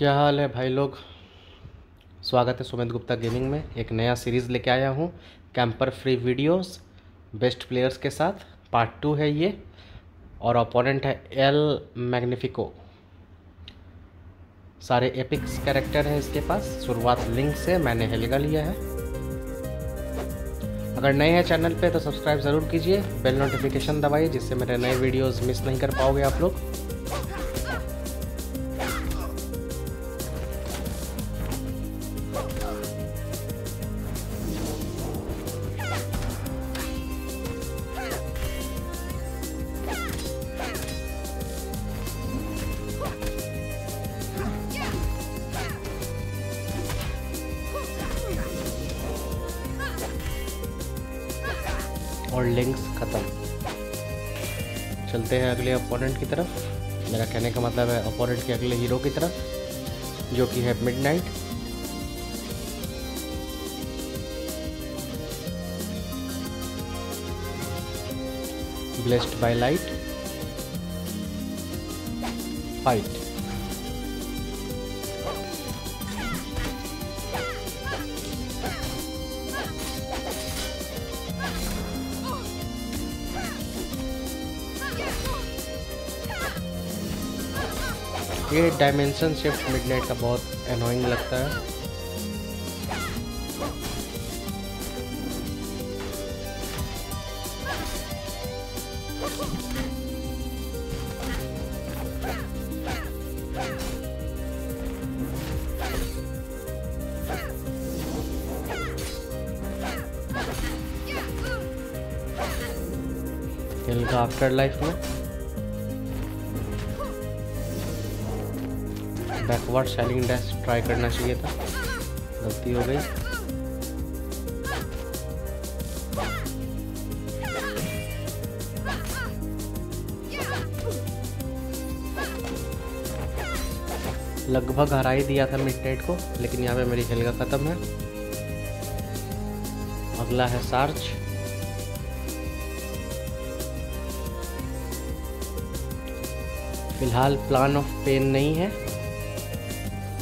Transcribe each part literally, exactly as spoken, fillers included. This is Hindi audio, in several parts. क्या हाल है भाई लोग। स्वागत है सुमित गुप्ता गेमिंग में। एक नया सीरीज़ लेके आया हूँ, camper free videos best players के साथ। पार्ट टू है ये और ओपोनेंट है एल मैग्निफिको। सारे एपिक्स कैरेक्टर हैं इसके पास। शुरुआत लिंक से मैंने हेल्गा लिया है। अगर नए हैं चैनल पे तो सब्सक्राइब ज़रूर कीजिए, बेल नोटिफिकेशन दबाइए जिससे मेरे नए वीडियोज़ मिस नहीं कर पाओगे आप लोग। और लिंक्स ख़त्म। चलते हैं अगले ओपोनेंट की तरफ। मेरा कहने का मतलब है ओपोनेंट के अगले हीरो की तरफ, जो कि है midnight. Blessed by light. Fight. ये डायमेंशन शिफ्ट मिडनाइट का बहुत एनोइंग लगता है। हेल्गा आफ्टर लाइफ में बैकवर्ड सेलिंग डैश ट्राई करना चाहिए था, गलती हो गई। लगभग हरा ही दिया था मिडनाइट को, लेकिन यहाँ पे मेरी हेल्गा खत्म है। अगला है सार्ज। फिलहाल प्लान ऑफ पेन नहीं है।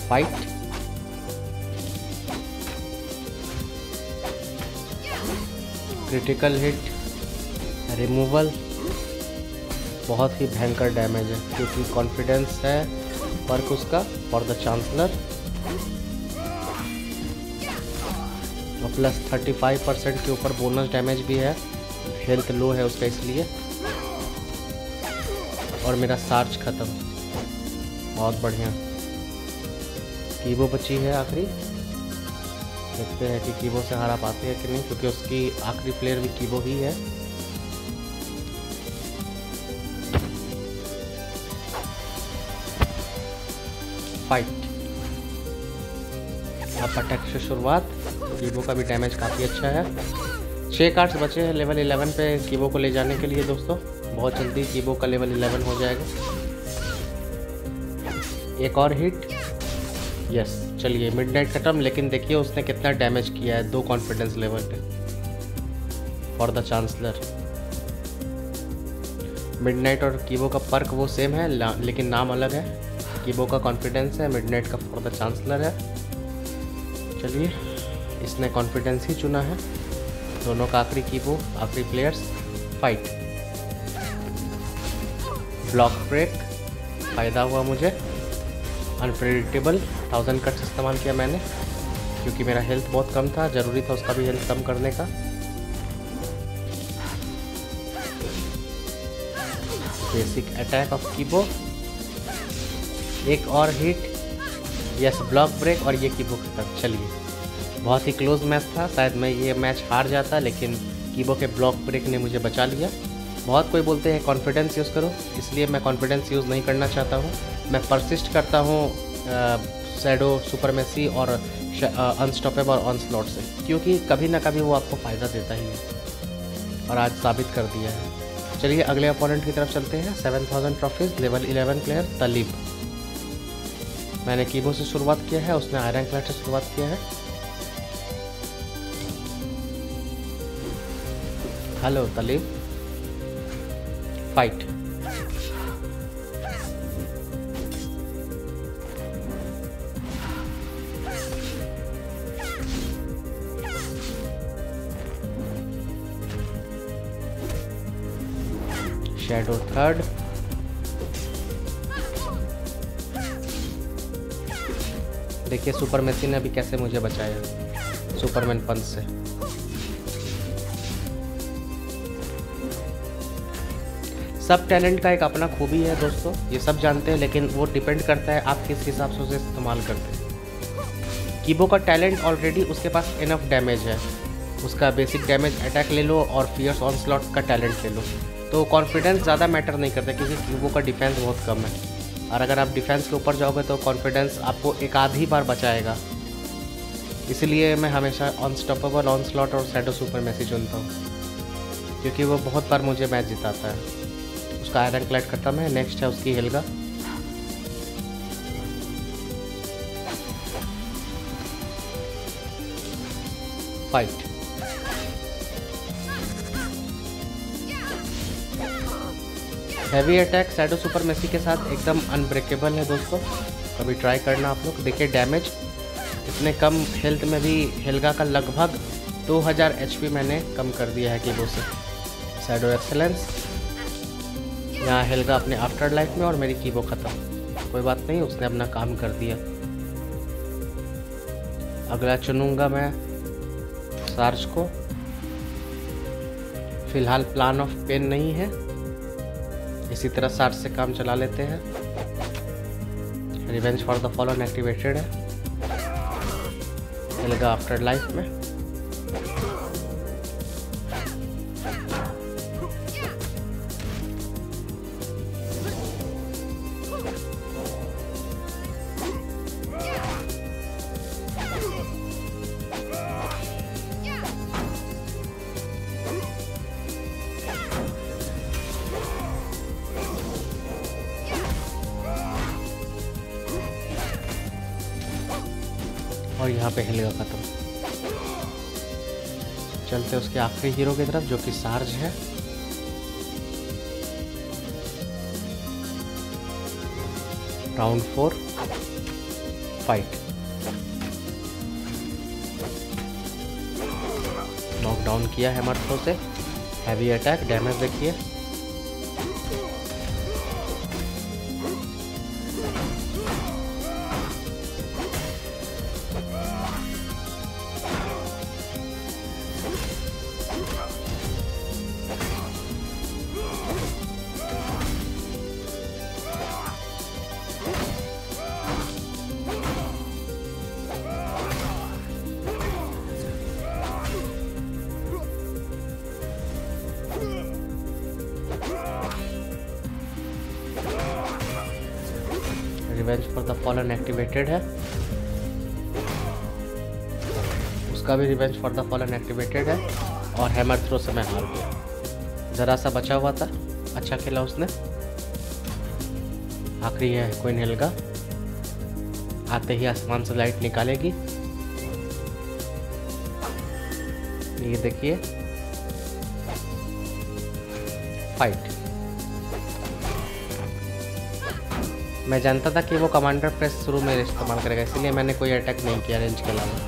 फाइट। Critical hit. रिमूवल। बहुत ही भयंकर डैमेज है क्योंकि कॉन्फिडेंस है वर्क उसका फॉर द चांसलर और प्लस पैंतीस परसेंट के ऊपर बोनस डैमेज भी है। हेल्थ लो है उसका इसलिए। और मेरा सार्ज खत्म। बहुत बढ़िया। कीबो बची है आखिरी। देखते हैं कि कीबो से हरा पाते हैं कि नहीं, क्योंकि उसकी आखिरी प्लेयर भी कीबो ही है। फाइट। आप अटैक से शुरुआत। कीबो का भी डैमेज काफ़ी अच्छा है। छः कार्ड्स बचे हैं लेवल इलेवन पे कीबो को ले जाने के लिए दोस्तों। बहुत जल्दी कीबो का लेवल इलेवन हो जाएगा। एक और हिट। यस yes, चलिए मिडनाइट खत्म। लेकिन देखिए उसने कितना डैमेज किया है, दो कॉन्फिडेंस लेवल पे फॉर द चांसलर। मिडनाइट और कीबो का पर्क वो सेम है लेकिन नाम अलग है। कीबो का कॉन्फिडेंस है, मिडनाइट का फॉर द चांसलर है। चलिए, इसने कॉन्फिडेंस ही चुना है। दोनों का आखिरी कीबो, आखिरी प्लेयर्स। फाइट। Block break. फ़ायदा हुआ मुझे। अनप्रेडिक्टेबल। थाउजेंड कट्स इस्तेमाल किया मैंने क्योंकि मेरा हेल्थ बहुत कम था। ज़रूरी था उसका भी हेल्थ कम करने का। Basic attack of कीबो। एक और हिट। यस, ब्लॉक ब्रेक और ये कीबो खत्म। चलिए, बहुत ही क्लोज मैच था। शायद मैं ये मैच हार जाता लेकिन कीबो के ब्लॉक ब्रेक ने मुझे बचा लिया। बहुत कोई बोलते हैं कॉन्फिडेंस यूज़ करो, इसलिए मैं कॉन्फिडेंस यूज़ नहीं करना चाहता हूँ। मैं परसिस्ट करता हूँ शैडो सुपरमेसी और अनस्टॉपेबल और ऑनस्लॉट से, क्योंकि कभी ना कभी वो आपको फ़ायदा देता ही है और आज साबित कर दिया है। चलिए अगले ओपोनेंट की तरफ चलते हैं। Seven thousand trophies level eleven player Talib. मैंने कीबो से शुरुआत किया है, उसने आयरन क्लैड से शुरुआत किया है। Hello Talib. Fight. Shadow third. देखिए सुपर मशीन ने अभी कैसे मुझे बचाया सुपरमैन पंच से। सब टैलेंट का एक अपना खूबी है दोस्तों, ये सब जानते हैं, लेकिन वो डिपेंड करता है आप किस हिसाब से उसे इस्तेमाल करते हैं। कीबो का टैलेंट ऑलरेडी उसके पास इनफ डैमेज है, उसका बेसिक डैमेज अटैक ले लो और फियर्स ऑन स्लॉट का टैलेंट ले लो, तो कॉन्फिडेंस ज़्यादा मैटर नहीं करता क्योंकि कीबो का डिफेंस बहुत कम है, और अगर आप डिफेंस के ऊपर जाओगे तो कॉन्फिडेंस आपको एक आधी बार बचाएगा। इसलिए मैं हमेशा अनस्टॉपेबल, ऑन स्लॉट और शैडो सुपर में से चुनता हूँ, क्योंकि वो बहुत बार मुझे मैच जिताता है। उसका आयरन क्लैड खत्म है, नेक्स्ट है उसकी Helga. Fight heavy attack shadow super messy के साथ एकदम अनब्रेकेबल है दोस्तों, कभी ट्राई करना आप लोग। देखिए डैमेज इतने कम हेल्थ में भी हेल्गा का लगभग दो हज़ार एचपी मैंने कम कर दिया है कीबो से। शैडो एक्सेलेंस, यहाँ हेल्गा अपने आफ्टर लाइफ में और मेरी कीबो ख़त्म। कोई बात नहीं, उसने अपना काम कर दिया। अगला चुनूँगा मैं सार्ज को, फिलहाल प्लान ऑफ पेन नहीं है, इसी तरह सार्ज से काम चला लेते हैं। Revenge for the fallen activated है, हेल्गा आफ्टर लाइफ में। और यहाँ पे हेल्गा खत्म। चलते उसके आखिरी हीरो की तरफ जो कि सार्ज है। Round four fight. नॉकडाउन किया हैमर थ्रो से, हैवी अटैक डैमेज देखिए। Revenge for the fallen activated है, उसका भी revenge for the fallen activated है, और हैमर थ्रो से मैं हार गया। ज़रा सा बचा हुआ था, अच्छा खेला उसने। आखिरी है क्वीन हेल्गा, आते ही आसमान से लाइट निकालेगी। ये देखिए फाइट। मैं जानता था कि वो कमांडर प्रेस शुरू में इस्तेमाल करेगा, इसलिए मैंने कोई अटैक नहीं किया रेंज के अलावा।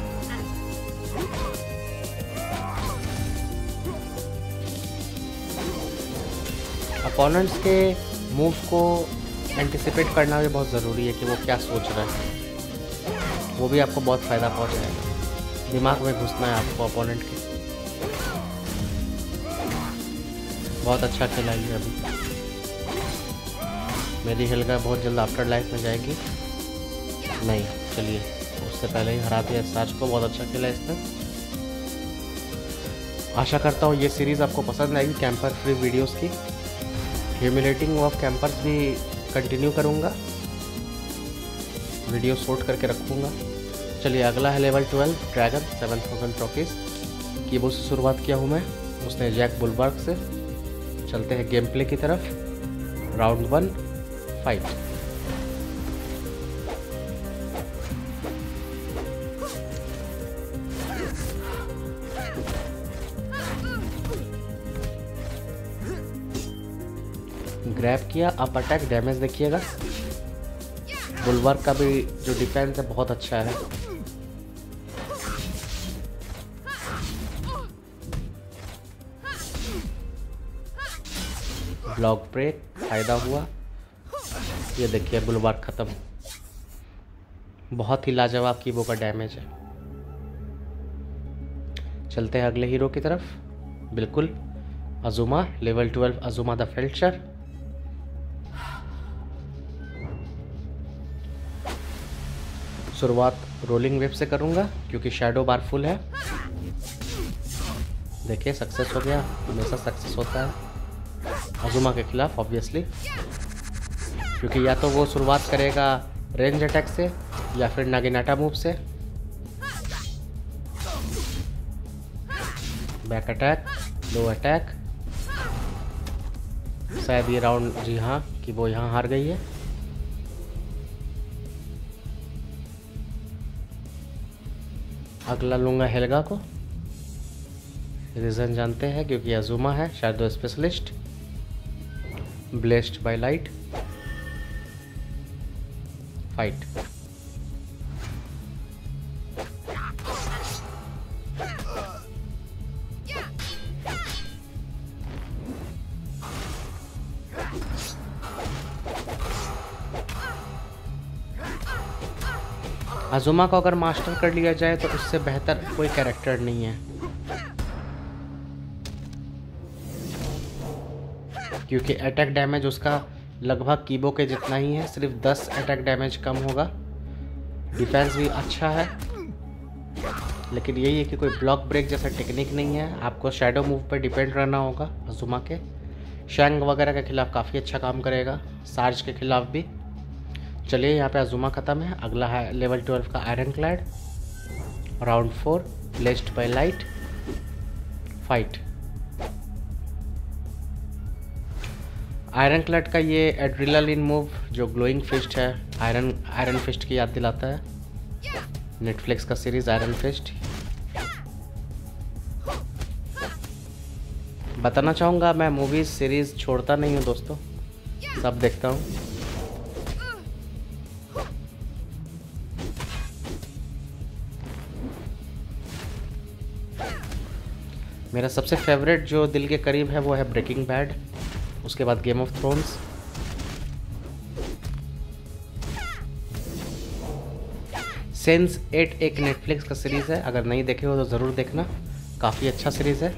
अपोनेंट्स के मूव को एंटिसिपेट करना भी बहुत ज़रूरी है कि वो क्या सोच रहा है, वो भी आपको बहुत फ़ायदा पहुंचाएगा। दिमाग में घुसना है आपको अपोनेंट के। बहुत अच्छा खेला ये। अभी मेरी हेल्गा बहुत जल्द आफ्टर लाइफ में जाएगी। नहीं, चलिए उससे पहले ही हरा दिया सार्ज को। बहुत अच्छा खेला इसने। आशा करता हूँ ये सीरीज़ आपको पसंद आएगी कैंपर फ्री वीडियोस की। ह्यूमिलेटिंग ऑफ कैंपर्स भी कंटिन्यू करूँगा, वीडियो शॉर्ट करके रखूँगा। चलिए अगला है level twelve dragon seven thousand trophies. कीबो से शुरुआत किया हूँ मैं, उसने जैक बुलवार्क से। चलते हैं गेम प्ले की तरफ। Round one fight. ग्रैब किया, आप अटैक डैमेज देखिएगा। बुलवार्क का भी जो डिफेंस है बहुत अच्छा है। लॉक ब्रेक, फायदा हुआ। ये देखिए बुलवार्क खत्म। बहुत ही लाजवाब कीबो का डैमेज है। चलते हैं अगले हीरो की तरफ। बिल्कुल Azuma level twelve, Azuma the failure. शुरुआत रोलिंग वेब से करूंगा क्योंकि शैडो बार फुल है। देखिए सक्सेस हो गया, हमेशा सक्सेस होता है अजुमा के खिलाफ ऑब्वियसली, क्योंकि या तो वो शुरुआत करेगा रेंज अटैक से या फिर नागिनाटा मूव से। Back attack, low attack. शायद ये राउंड, जी हाँ, कि वो यहाँ हार गई है। अगला लूँगा हेल्गा को। रीज़न जानते हैं क्योंकि अजुमा है shadow specialist, blessed by light. Fight. अजुमा को अगर मास्टर कर लिया जाए तो उससे बेहतर कोई कैरेक्टर नहीं है, क्योंकि अटैक डैमेज उसका लगभग कीबो के जितना ही है, सिर्फ दस अटैक डैमेज कम होगा। डिफेंस भी अच्छा है, लेकिन यही है कि कोई ब्लॉक ब्रेक जैसा टेक्निक नहीं है। आपको शैडो मूव पर डिपेंड रहना होगा। अजुमा के शैंग वगैरह के खिलाफ काफ़ी अच्छा काम करेगा, सार्ज के खिलाफ भी। चलिए यहाँ पे अजुमा ख़त्म है। अगला है लेवल ट्वेल्व का ironclad, round four, blessed by light. Fight. Ironclad का ये एड्रेनालिन मूव जो ग्लोइंग फिस्ट है, आयरन आयरन फिस्ट की याद दिलाता है, नेटफ्लिक्स का सीरीज आयरन फिस्ट। बताना चाहूँगा मैं मूवीज सीरीज छोड़ता नहीं हूँ दोस्तों, सब देखता हूँ। मेरा सबसे फेवरेट जो दिल के करीब है वो है ब्रेकिंग बैड, उसके बाद game of thrones. Sense eight एक नेटफ्लिक्स का सीरीज़ है, अगर नहीं देखे हो तो ज़रूर देखना, काफ़ी अच्छा सीरीज़ है।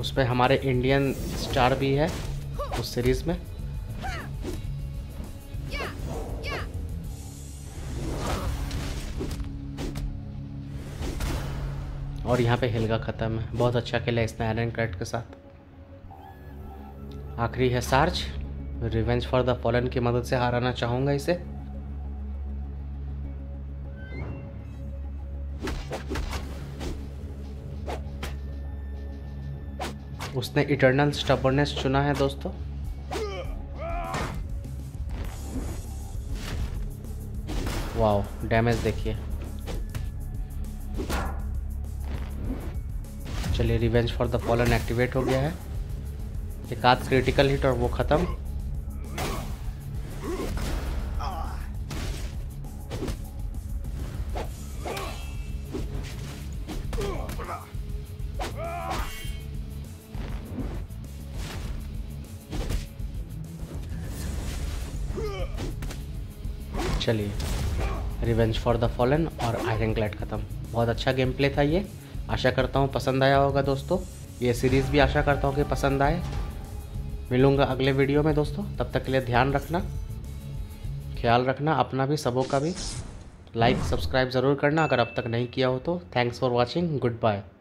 उस पर हमारे इंडियन स्टार भी है उस सीरीज़ में। और यहाँ पे हेल्गा ख़त्म है। बहुत अच्छा खेला इसने आयरन क्लैड के साथ। आखिरी है sarge. Revenge for the fallen की मदद से हराना चाहूँगा इसे। उसने इटर्नल स्टबर्नेस चुना है दोस्तों। वाह, डैमेज देखिए। चलिए revenge for the fallen activate हो गया है। एक आध क्रिटिकल हिट और वो ख़त्म। चलिए रिवेंज फॉर द फॉलन और आयरन क्लैड ख़त्म। बहुत अच्छा गेम प्ले था ये। आशा करता हूँ पसंद आया होगा दोस्तों। ये सीरीज़ भी आशा करता हूँ कि पसंद आए। मिलूंगा अगले वीडियो में दोस्तों। तब तक के लिए ध्यान रखना, ख्याल रखना अपना भी, सबों का भी। लाइक सब्सक्राइब ज़रूर करना अगर अब तक नहीं किया हो तो। Thanks for watching, good bye.